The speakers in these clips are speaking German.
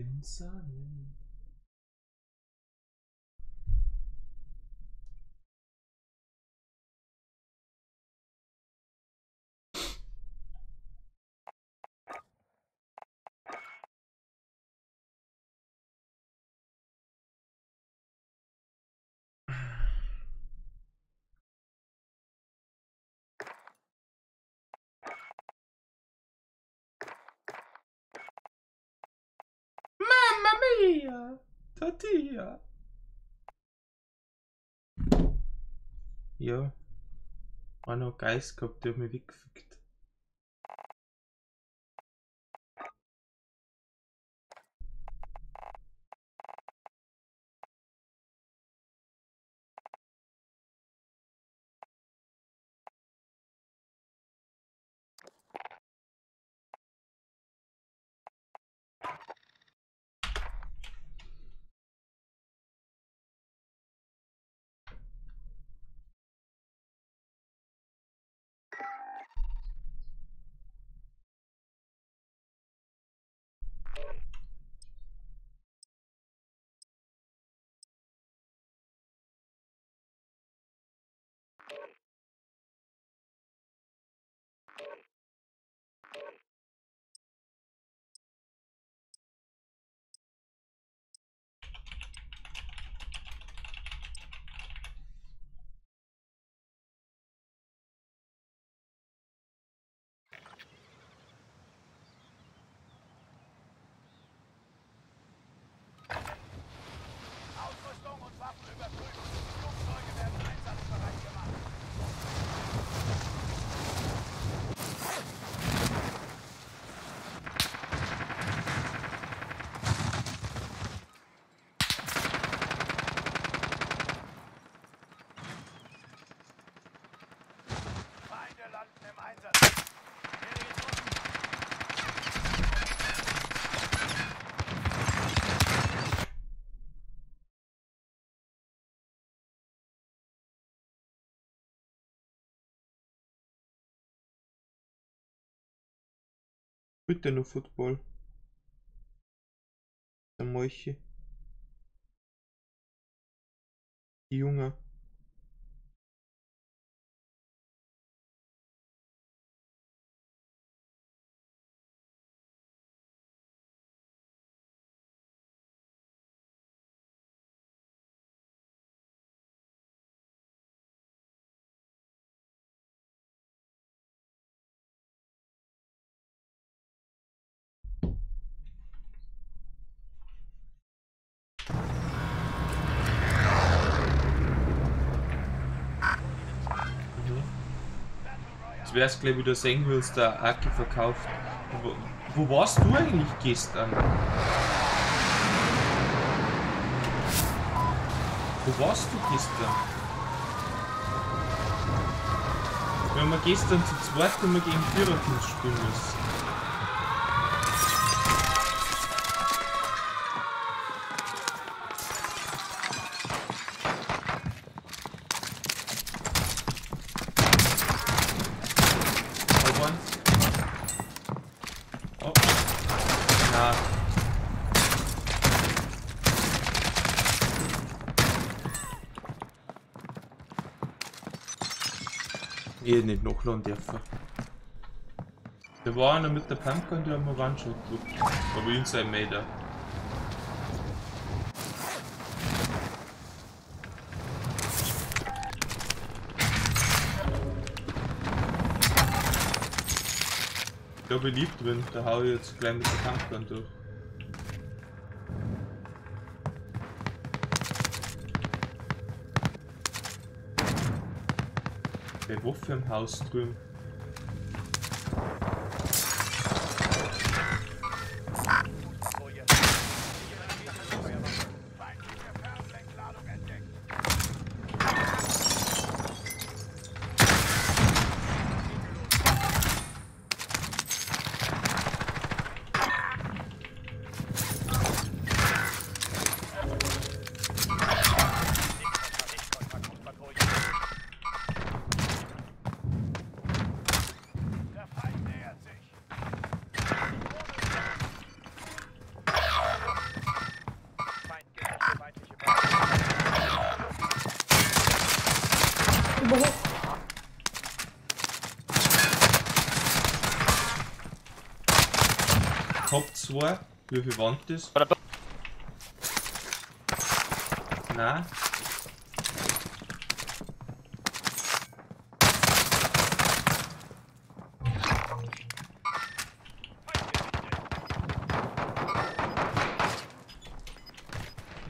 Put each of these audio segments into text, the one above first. Insanien. Tortilla. Ja, auch noch Geist gehabt, der hat mich weggefickt. Bitte nur Football. Der Molche. Die Junge. Jetzt wäre es gleich wieder sehen, wie uns der Aki verkauft. Wo warst du eigentlich gestern? Wo warst du gestern? Wenn wir gestern zu zweit haben wir gegen Viererteams spielen müssen. Ich nicht nachladen dürfen. Da war einer mit der Pump und der hat mir One-Shot gedrückt. Aber Inside Meter. Da beliebt bin, da hau ich jetzt gleich mit der Pump durch. Waffe im Haus drüben. 2. Wie viel waren das? Nein.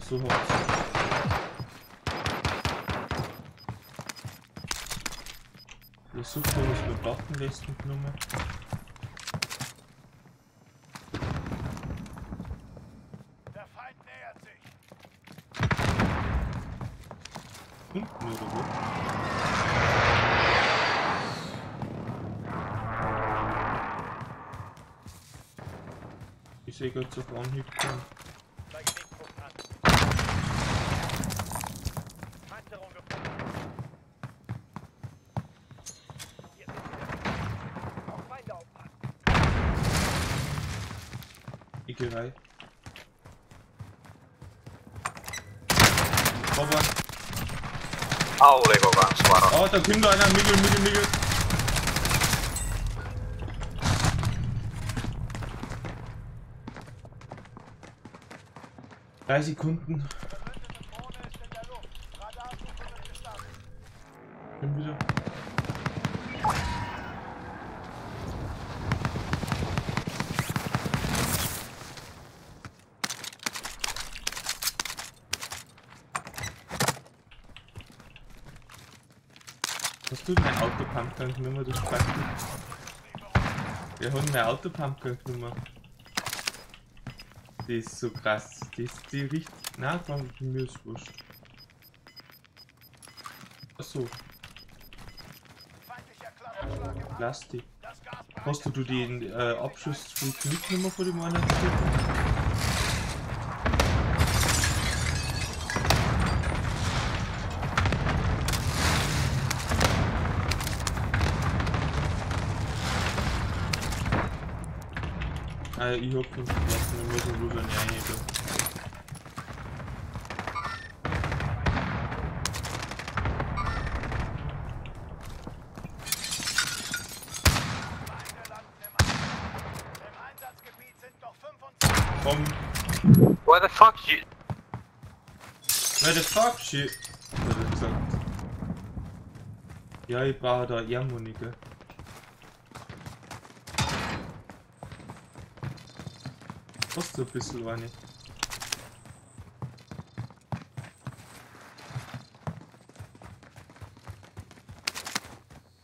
So hoch. Ich suche, wo ich mir Plattenresten genommen. Der Feind nähert sich. Hinten oder wo? Ich sehe gerade so auf Anhieb kommen. Rein. Oh, da kommt einer, Mittel. Drei Sekunden. Hast du mein Autopump-Nummer, du Spacken? Wir haben eine Autopump-Nummer. Die ist so krass. Die ist die richtig. Na, von mir ist wurscht. Achso. Plastik. Hast du den Abschuss-Flug-Nummer von dem anderen? Ich hab 5 Platz, dann muss ich bloß eine einheben. Komm. Where the fuck shit? Where the fuck shit? Hat er gesagt. Ja, ich brauche da Ammo, gell. Hast du ein bisschen eine?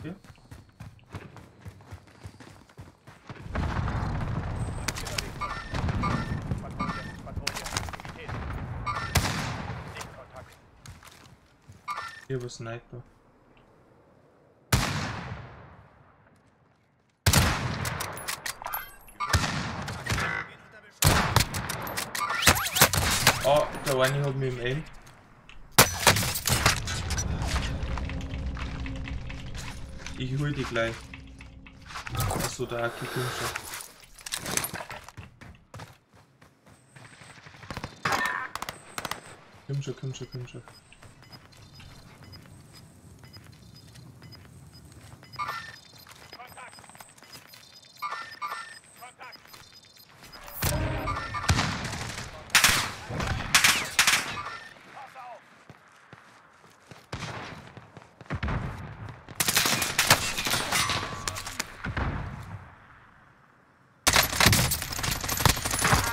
Ja? Hier war Sniper. Oh, der eine hat mich im Aim. Ich hol die gleich. Achso, da hat die Komm schon.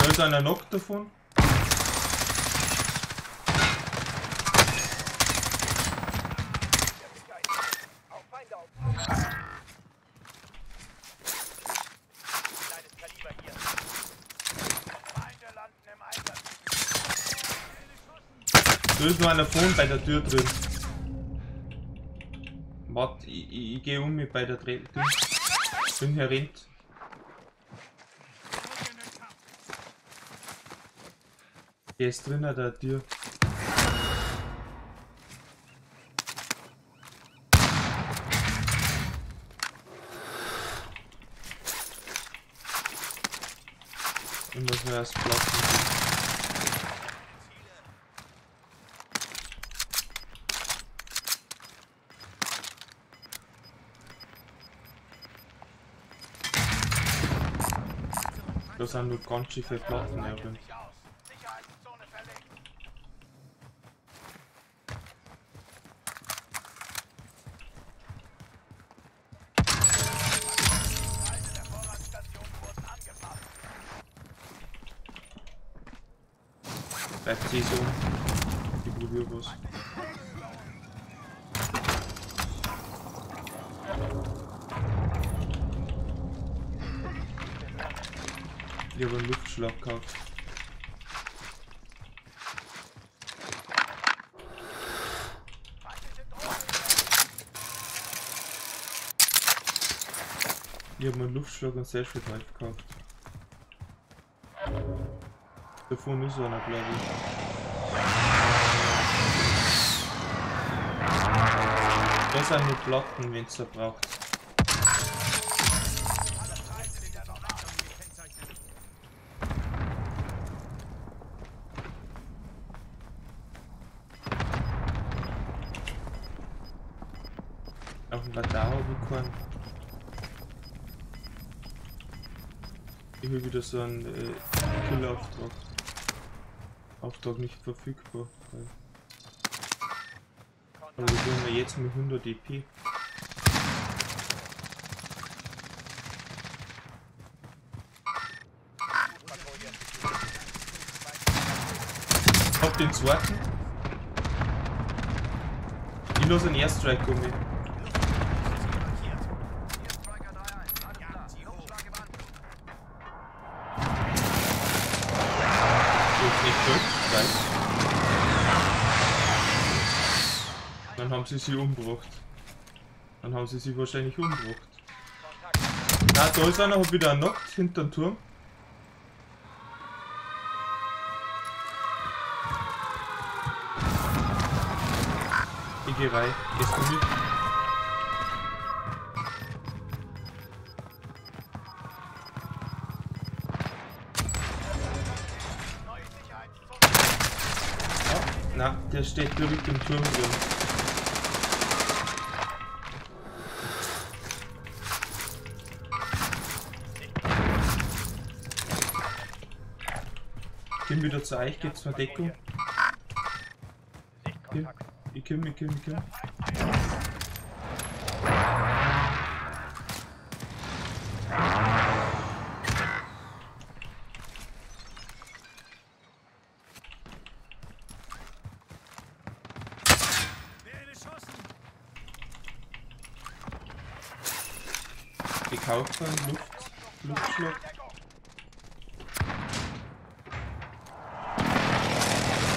Ist einer knock davon? Da ist noch einer vorne bei der Tür drin. Warte, ich gehe mich bei der Treppe. Ich bin hier rennt. Der ist drin an der Tür. Ich muss mir erst Platz machen. To sam był kończy się plot, nie wiem. Letzte so. Ich probiere was. Ich habe einen Luftschlag gehabt. Ich habe einen Luftschlag und sehr viel Knife gehabt. Davor ist einer, glaube ich. Das sind nur Platten, wenn es da braucht. Auf dem Radar habe ich keinen. Ich will wieder so einen Killauftrag. Auftrag nicht verfügbar. Aber wir gehen wir jetzt mit 100 EP. Auf den zweiten. Ich los einen Airstrike um mich. Dann haben sie sie umgebracht. Dann haben sie sie wahrscheinlich umgebracht. Na, da ist einer, hab wieder einen Knock hinterm Turm. Ich geh rein, gehst du mit? Na, der steht direkt im Turm drin. Ich komm wieder zu euch, gibt's mal Deckung. Ich komm. Gekauft haben, Luftschluck. Ich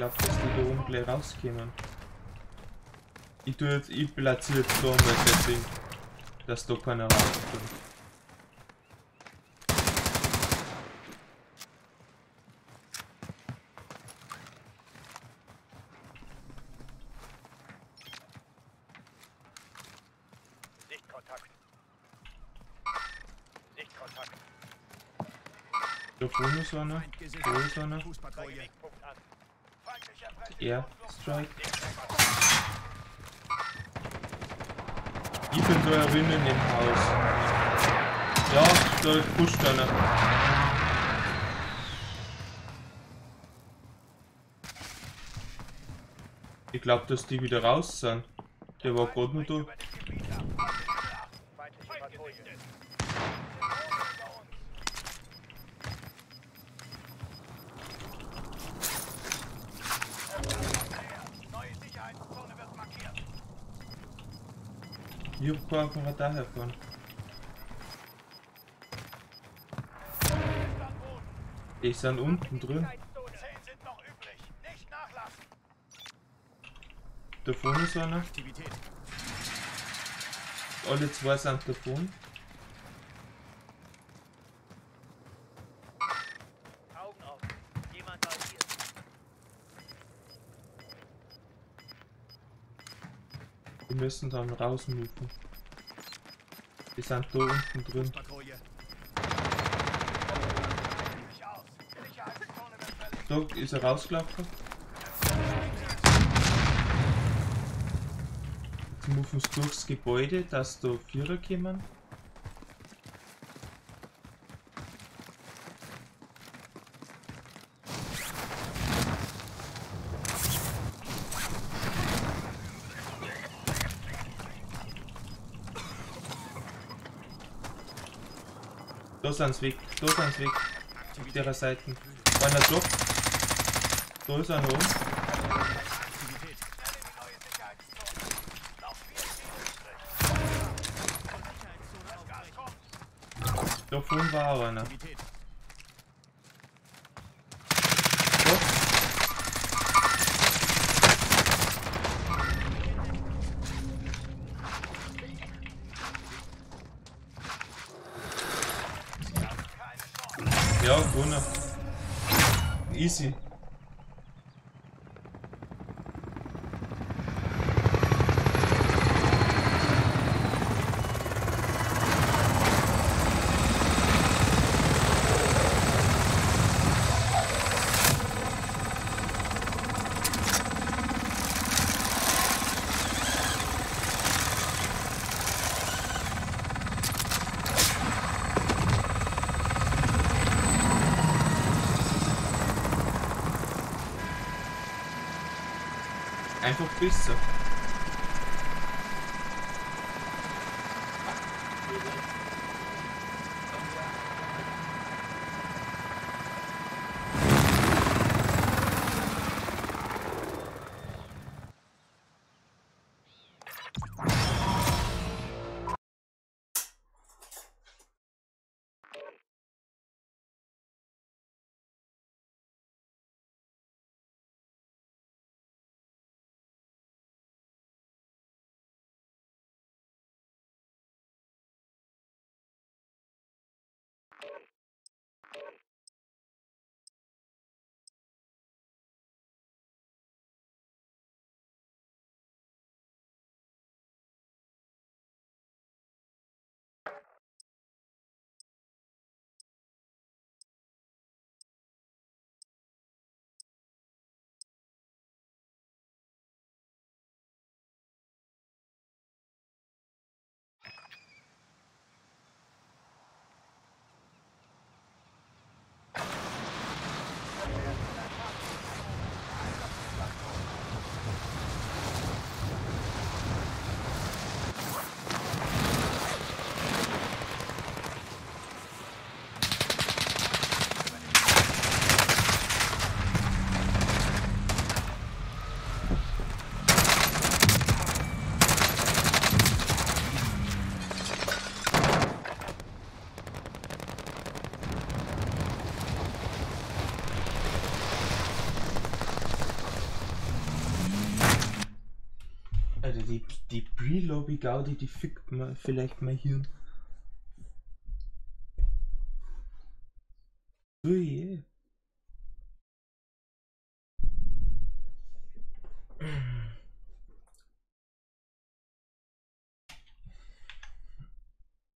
glaube, dass die da oben gleich rauskommen. Ich platziere jetzt da mal das Ding, dass da keiner rauskommt. Der Bonus-Sonne, Bonus-Sonne, Airstrike. Ich bin da drinnen im Haus. Ja, da pusht einer. Ich glaube, dass die wieder raus sind. Der war gerade nur da. Ich hab keinen auf dem Radar herfahren. Die sind unten drin. Da vorne ist einer. Alle zwei sind da vorne. Wir müssen dann rausmufen. Die sind da unten drin. Dort ist er rausgelaufen. Jetzt müssen wir durchs Gebäude, dass da Führer kommen. Da ist ans Weg, auf ihrer Seite. Einer Job. Da ist einer oben. Da vorne war auch einer. Ja, gewonnen. Easy. Einfach besser. Die Pre-Lobby-Gaudi, die fickt mal vielleicht mein Hirn. Oh yeah.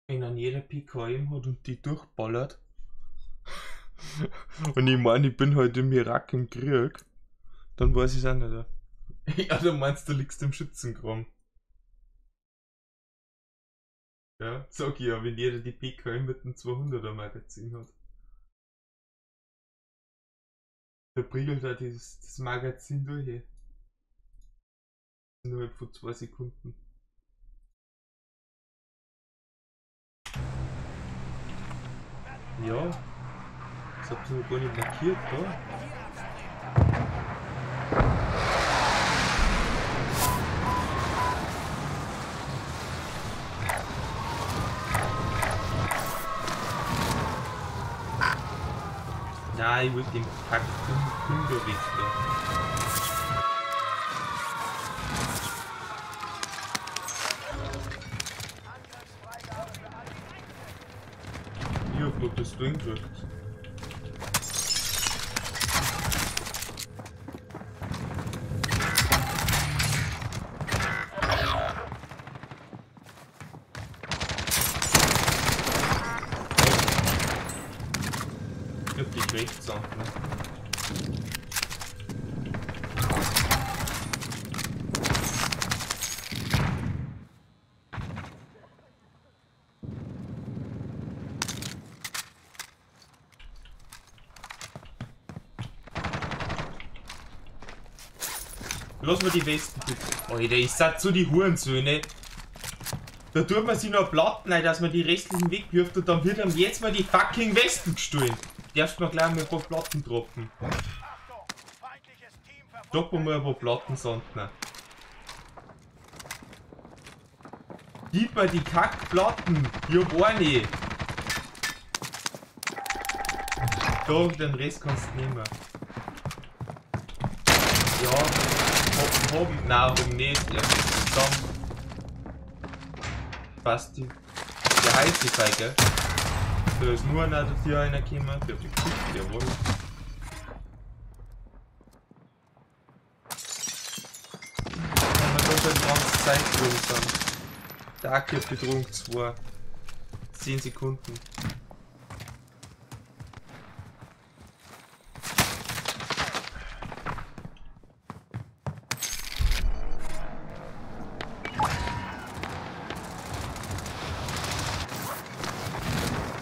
Wenn an jeder PKM hat und die durchballert. Und ich meine, ich bin halt im Irak im Krieg. Dann weiß ich es auch nicht. Oder? Ja, du meinst, du liegst im Schützenkram. Ja, sag ich ja, wenn jeder die PKM mit dem 200er Magazin hat. Der priegelt da das Magazin durch. Innerhalb von 2 Sekunden. Ja, das habt ihr noch gar nicht markiert, da. Nein, ich will den Pack zum Kunde richten. Ich hab bloß das Ding gedrückt. Die Kräfte sind, ne? Lass mal die Westen bitte. Alter, ich sag so die Hurensöhne. Da tut man sich noch platt rein, dass man die restlichen wegwirft und dann wird einem jetzt mal die fucking Westen gestohlen. Darfst mal gleich mal ein paar Platten droppen. Droppen wir mal ein paar Platten sanden. Gib mir die Kackplatten! Ich hab auch nicht! So, den Rest kannst du nehmen. Ja, hoben, nein, hoben nicht. Ja, dann. Passt die. Der heißt die Feige. Da ist nur einer, dass hier einer gekommen. Ich hab die gekriegt, jawohl. Kann man doch die ganze Zeit drin sein. Der Aki hat betrunken 2. 10 Sekunden.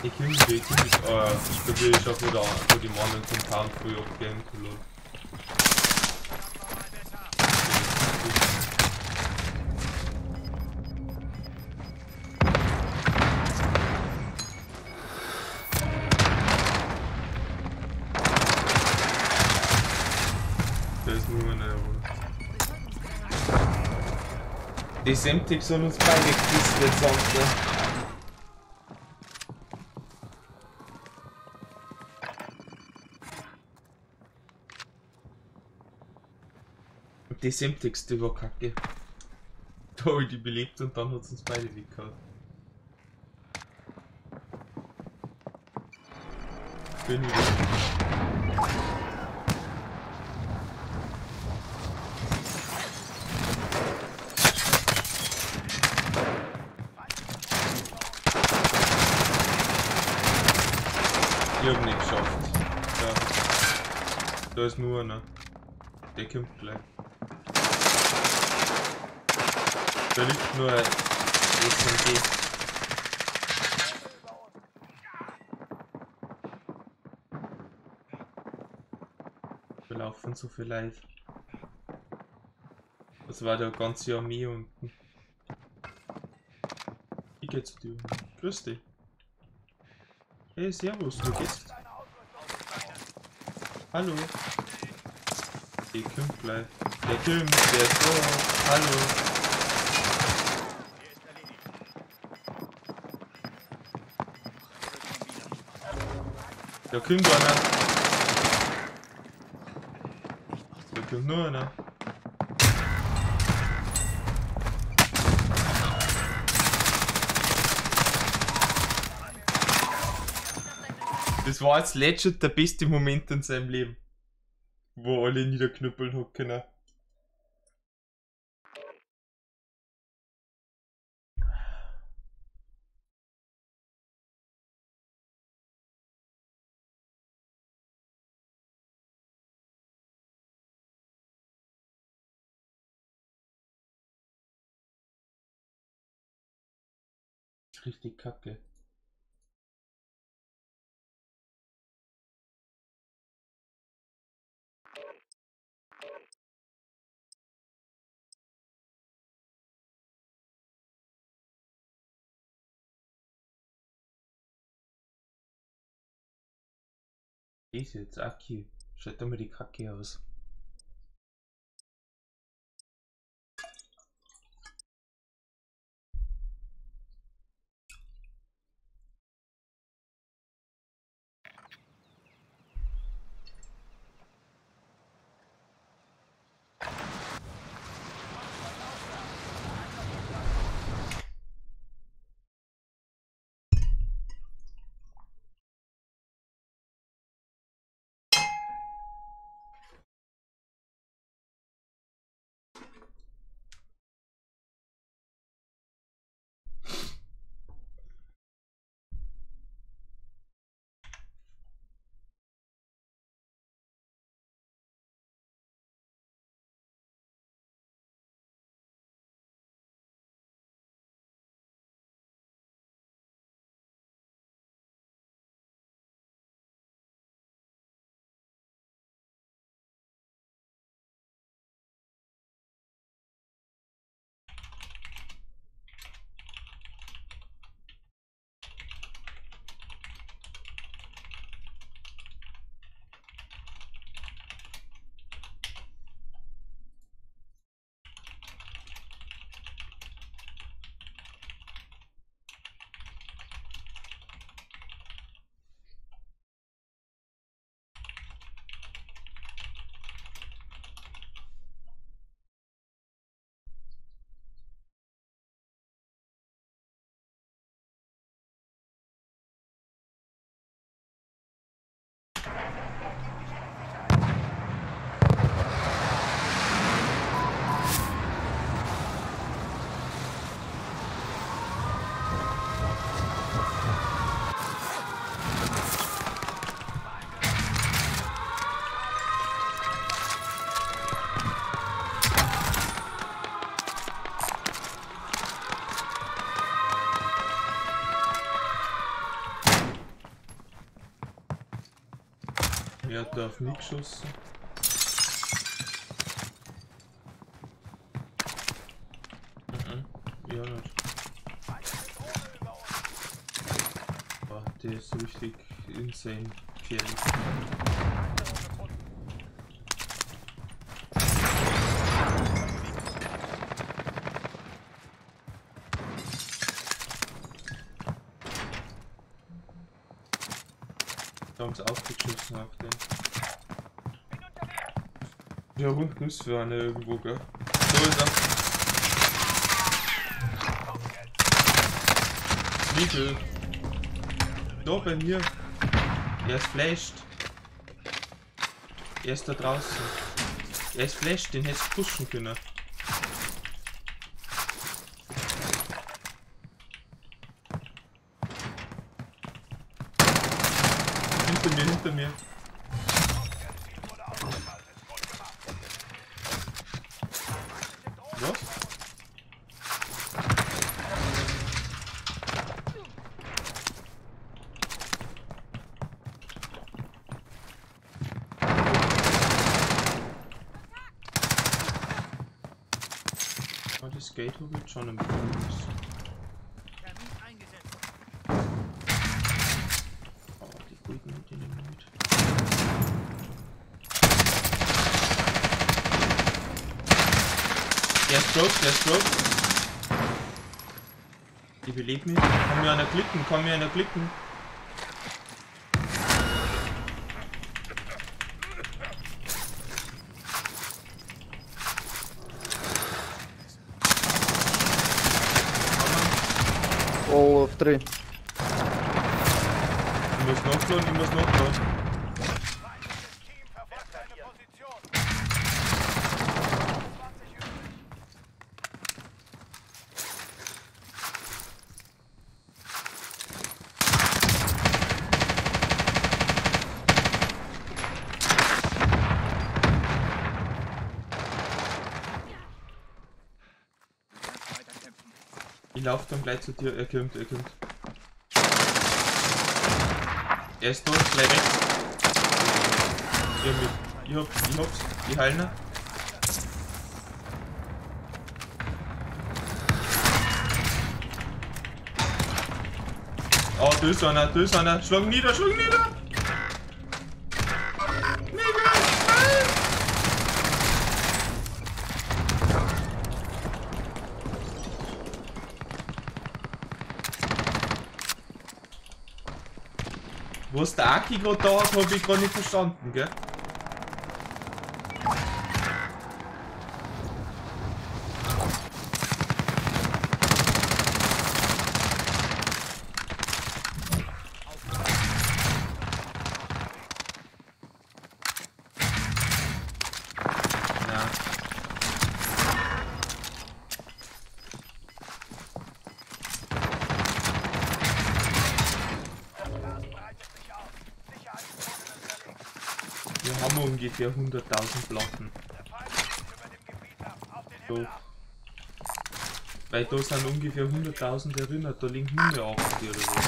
Ich bin nicht weg, ich probiere, ich schaffe wieder wo die Morgen zum Tarn früh abgehen, cool. Die Semtik sollen uns beide gekistet sonst, ne? Die Semtiks, die war kacke. Da hab ich die belebt und dann hat es uns beide weggehauen. Bin wieder. Ich hab nicht geschafft. Ja. Da ist nur einer. Der kommt gleich. Da liegt nur ein SMG. Wir laufen so viel Leid. Das war der ganze Armee unten. Ich geh zu dir. Grüß dich. Hey, servus, du gehst. Hallo. Der kommt gleich. Der kommt, der ist da. Hallo. Da kommt einer. Da kommt nur einer. Das war jetzt legit der beste Moment in seinem Leben, wo alle niederknüppeln hat können. Richtig kacke. Ist jetzt Aki, schaut doch mal die Kacke aus. Er hat da auf mich geschossen. Nein, ja nicht. Boah, der ist richtig insane gefährlich. Da haben sie aufgeschossen auf den. Ja, unten ist für eine irgendwo, gell? So ist er. Zwiebel. Da bei mir. Er ist flashed. Er ist da draußen. Er ist flashed, den hättest du pushen können. Hinter mir. Was? Oh, das Gate habe ich schon im Fuß. Der Stroke. Die belebt mich. Kann mir einer klicken, kann mir einer klicken. All of 3. Ich muss noch klauen, ich muss noch klauen. Ich laufe dann gleich zu dir, er kommt, er kommt. Er ist tot, gleich weg. Ich hab's, ich heile ihn. Oh, da ist einer, schlag nieder, schlag nieder! Was der Aki gerade da hat, habe ich gar nicht verstanden, gell? Wir haben ungefähr 100.000 Platten. So. Weil da sind ungefähr 100.000 erinnert, da liegen Hunde auf dir oder so.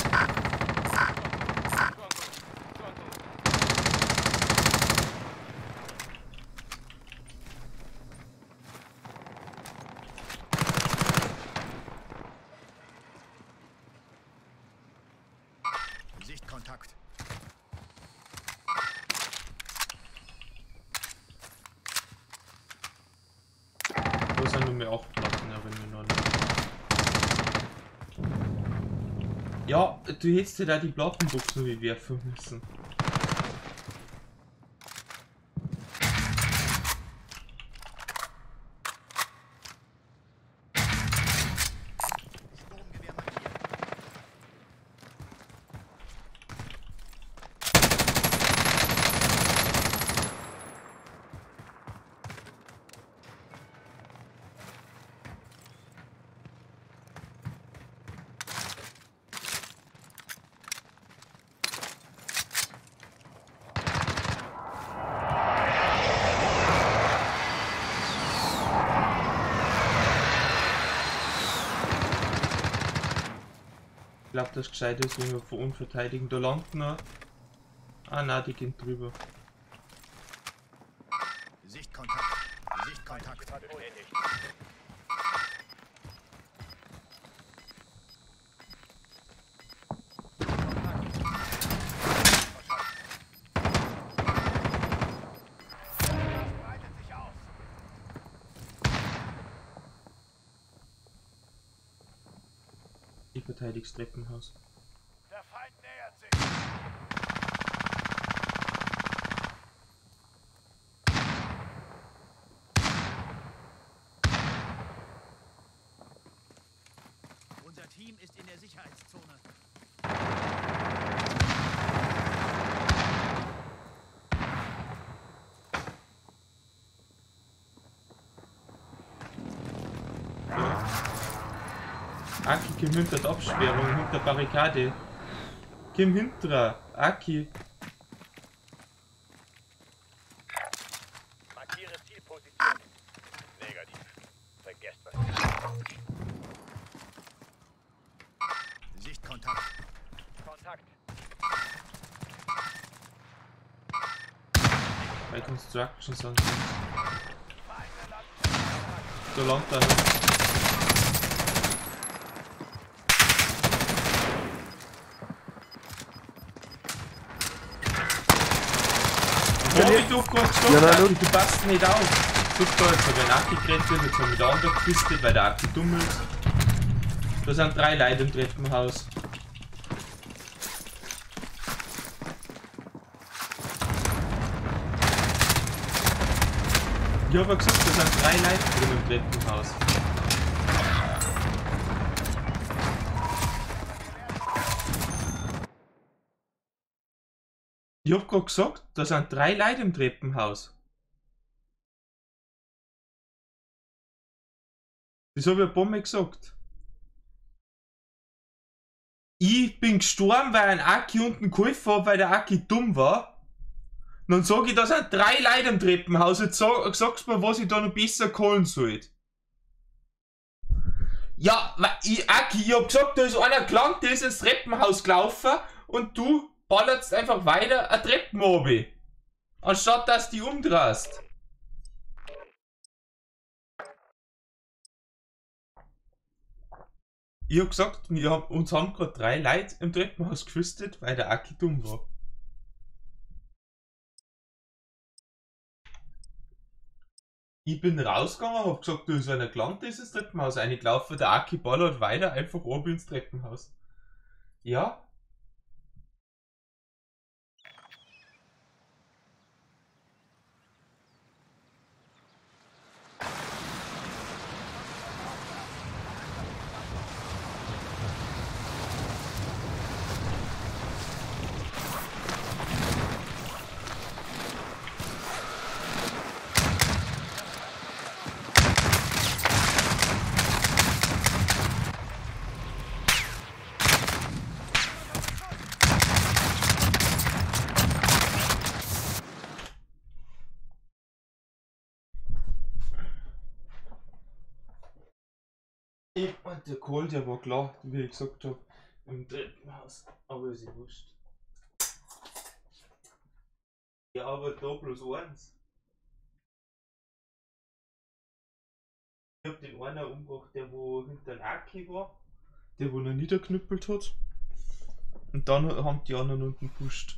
Sichtkontakt. Da sind nur mehr auch Platten, erinnern nur nicht. Ja, du hättest dir da die Plattenbuchsen wie werfen müssen. Ich glaube, das Gescheite ist, wenn wir vor uns verteidigen. Da langt noch. Ah nein, die gehen drüber. Sie verteidigt Treppenhaus. Der Feind nähert sich. Unser Team ist in der Sicherheitszone. Aki Kim hintert Absperrung hinter Barrikade. Kim hinterer, Aki. Markiere Zielposition. Negativ. Vergesst was. Sichtkontakt. Kontakt. Bei Construction sonst. So langt da. Hab ich doch gerade gestorben, du passt nicht auf. Super, jetzt habe ich einen Aki gerettet, jetzt habe ich den anderen gefistet, weil der Aki dumm ist. Da sind 3 Leute im Treppenhaus. Ich habe ja gesagt, da sind 3 Leute drin im Treppenhaus. Ich hab gerade gesagt, da sind 3 Leute im Treppenhaus. Das habe ich ein paar Mal gesagt. Ich bin gestorben, weil ein Aki unten geholfen hat, weil der Aki dumm war. Und dann sage ich, da sind 3 Leute im Treppenhaus. Jetzt sagst du mir, was ich da noch besser callen soll. Ja, Aki, ich hab gesagt, da ist einer gelangt, der ist ins Treppenhaus gelaufen und du ballerst einfach weiter ein Treppenmobi, anstatt dass die umdrast. Ich hab gesagt, uns haben gerade 3 Leute im Treppenhaus gefistet, weil der Aki dumm war. Ich bin rausgegangen, hab gesagt, du bist einer gelangt, ist ins Treppenhaus reingelaufen, der Aki ballert weiter einfach oben ins Treppenhaus. Ja. Der Kohl, der war klar, wie ich gesagt habe, im Treppenhaus, aber ist ja wurscht. Ja, aber da bloß 1. Ich hab den einen umgebracht, der wo hinter den Aki war, der wo noch niederknüppelt hat. Und dann haben die anderen unten gepusht.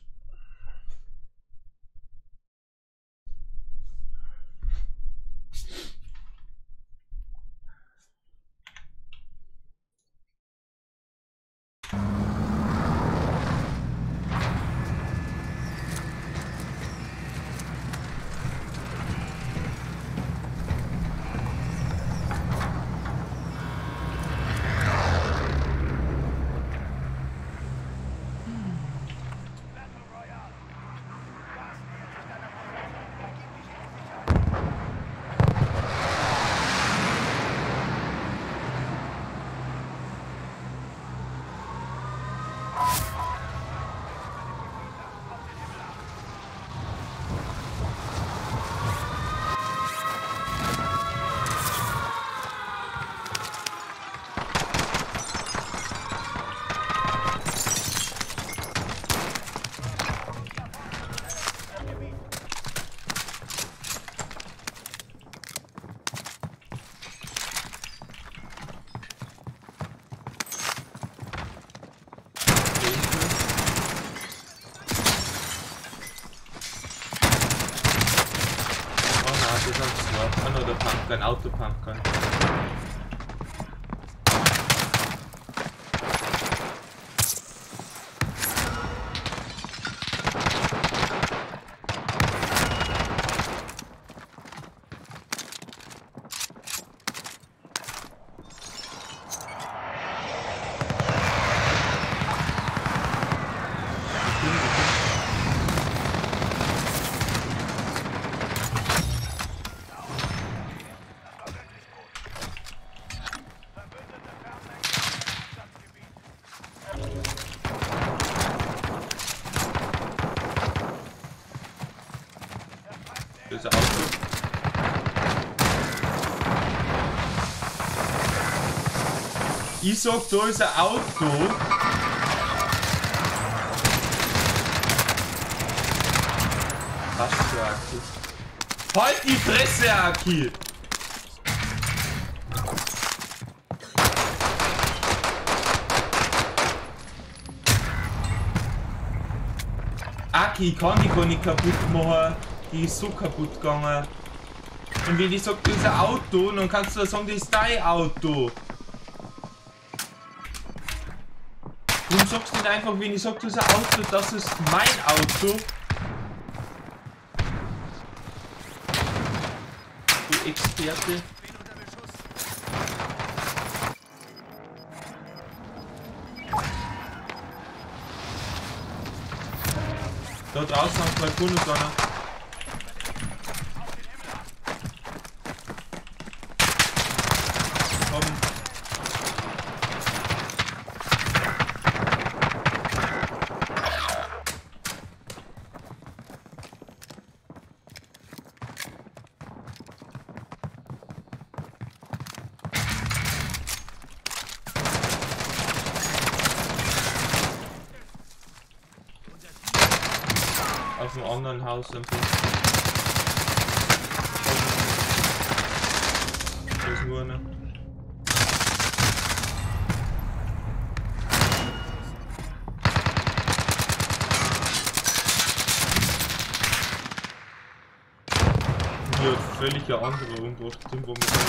Ein Autopunk kann. Ich sag, da ist ein Auto. Passt schon, Aki. Halt die Fresse, Aki! Aki, ich kann die gar nicht kaputt machen. Die ist so kaputt gegangen. Und wenn ich sage, das ist ein Auto, dann kannst du sagen, das ist dein Auto. Warum sagst du nicht einfach, wenn ich sage, das ist ein Auto, das ist mein Auto? Du Experte. Da draußen haben zwei Kundenkanner. Aus dem anderen Haus ein bisschen. Das ist nur eine. Hier hat völlig eine andere Umbruch, wo wir sind.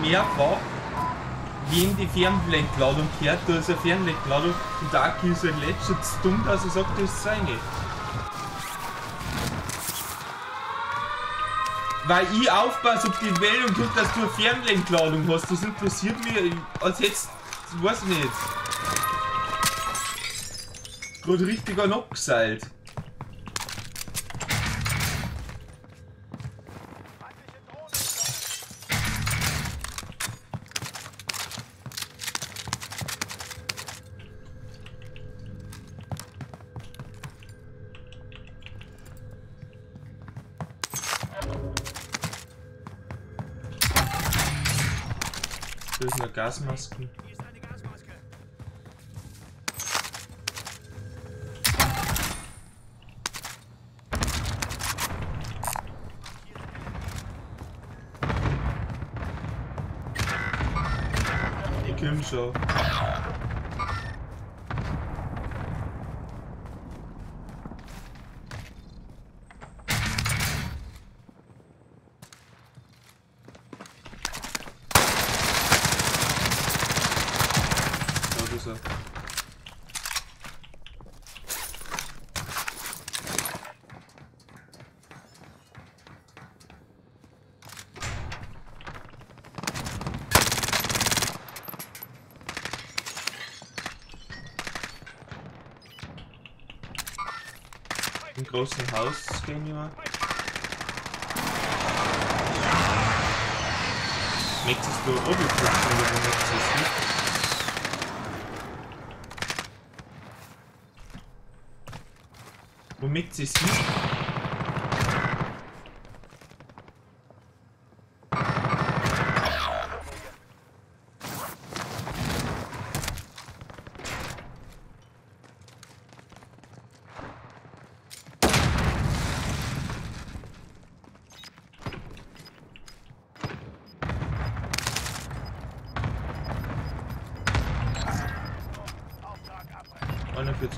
Mehrfach, wem die Fernblendladung gehört, da ist eine Fernblendladung und der Aki ist ein letzter zu dumm, dass er sagt, das ist seine. Weil ich aufpasse, ob die Meldung tut, dass du eine Fernblendladung hast, das interessiert mich, als jetzt, weiß ich nicht. Gerade richtig an abgeseilt. Das ist eine Gasmaske. Kimscher. Im großen Haus gehen wir mal. Nächstes du Robocop, wenn du nächstes nicht. Womit sie es nicht?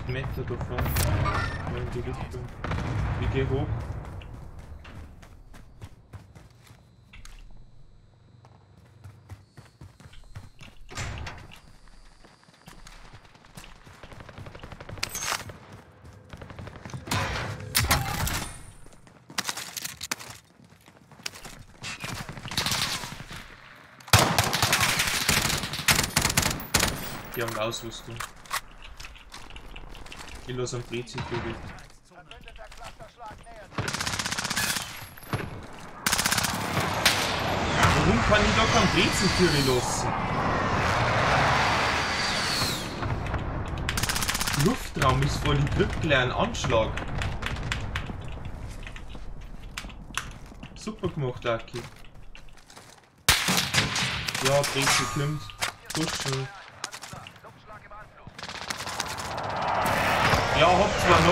Meter davon, mal in die Richtung. Ich gehe hoch. Die haben Ausrüstung. Ich los am Brezzi Flügel. Warum kann ich doch am Brezzi Flügel los? Luftraum ist voll die Glückler, ein Anschlag. Super gemacht, Aki. Ja, Brezzi klimmt. Pushen. Ja, hofft zwar noch.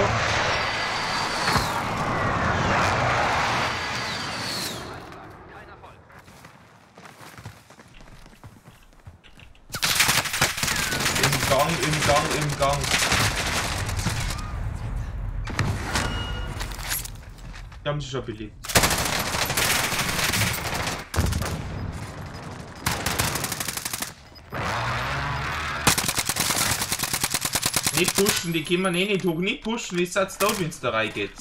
Im Gang, im Gang, im Gang. Die haben sich schon beliebt. Nicht pushen, die können wir eh nicht hoch. Nicht pushen, ich sag's da, wenn's da reingeht.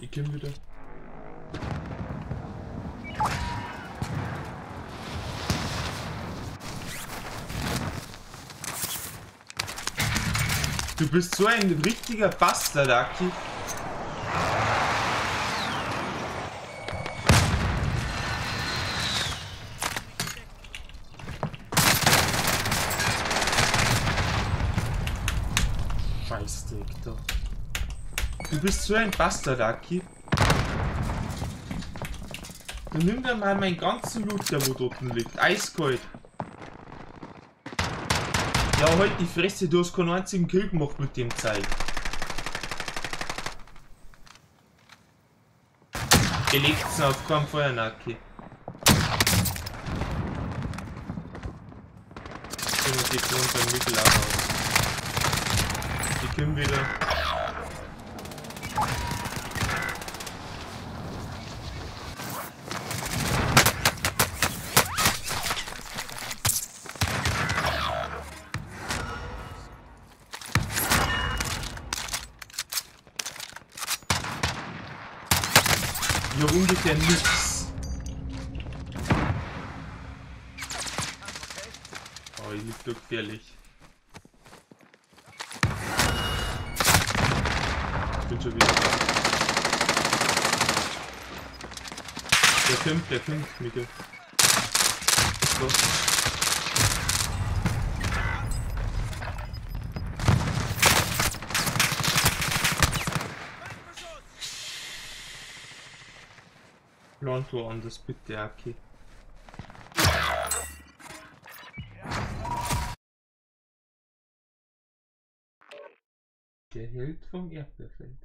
Ich komm wieder. Du bist so ein richtiger Bastard, Aki. Du bist so ein Bastard, Aki. Dann nimm dir mal meinen ganzen Loot, der wo dort liegt. Eiskalt. Ja, halt die Fresse, du hast keinen einzigen Kill gemacht mit dem Zeug. Ihr legt's noch auf keinen Fall, Aki. Ich nehme die Klon beim Mittel auch aus. Die kommen wieder. Ja, ungefähr nichts. Oh, ich lieg doch gefährlich. Ich bin schon wieder. Der kämpft, Mikkel. So. Plant wo anders, bitte, Aki. Der Held vom Erdbeerfeld.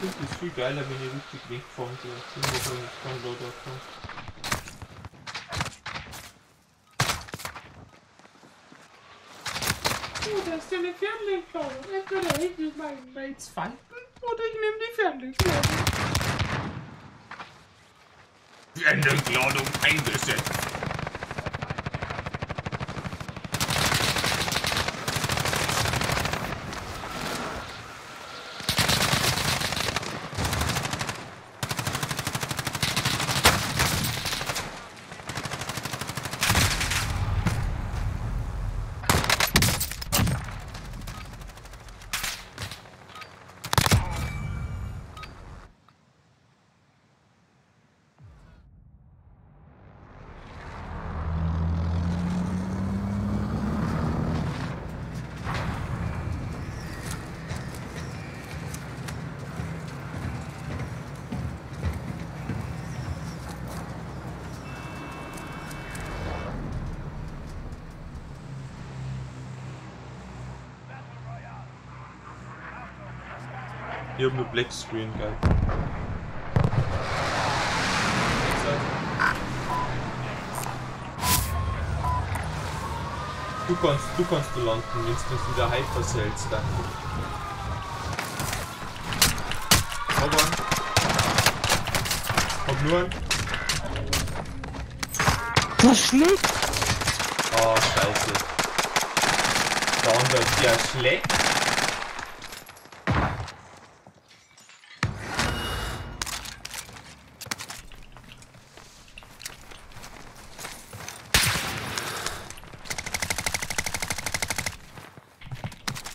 Stimmt, ist viel geiler, wenn ihr richtig Link vom Downloader kommt. Oh, da ist ja eine Fernlichtbau. Entweder hebe ich meinen zweiten oder ich nehme die Fernlichtbau. Fernlichtladung eingesetzt. Ich hab nur Black Screen, geil. Du kannst landen, jetzt kannst du wieder Hyper Cells da. Komm an. Komm nur an. Du schlägt! Oh, scheiße. Download, ja, schlägt.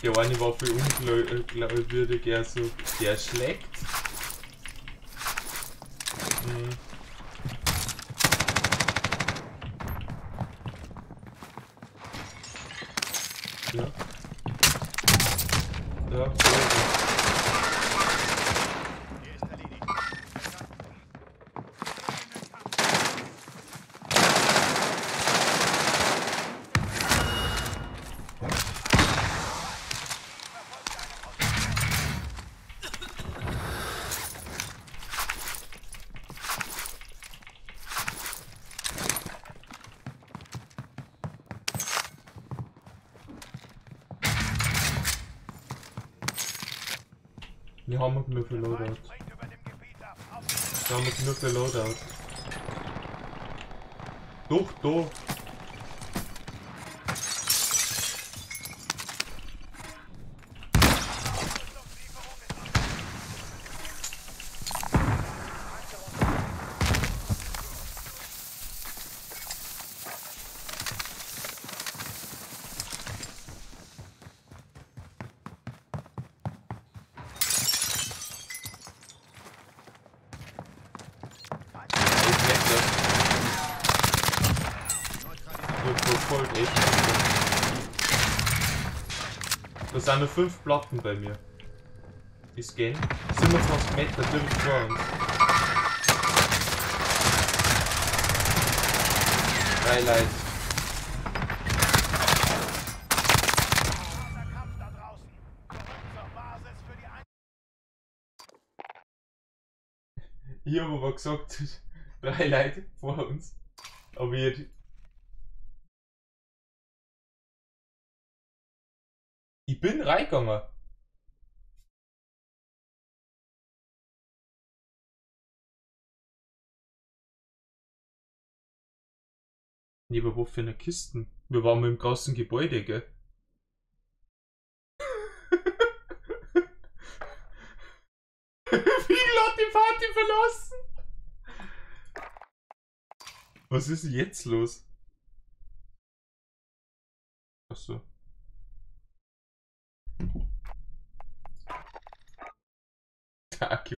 Der eine war viel unglaubwürdig, er so, der schlägt. Ja. Ja, wir haben nur für Loadout. Doch, doch. Das sind nur 5 Platten bei mir. Die scannen. 27 Meter direkt vor uns. Highlight. Ich habe aber gesagt, 3 Leute vor uns. Aber ihr. Ich bin reingegangen. Nee, aber wo für eine Kisten? Wir waren im großen Gebäude, gell? Fiegel hat die Party verlassen! Was ist denn jetzt los? Achso. Danke.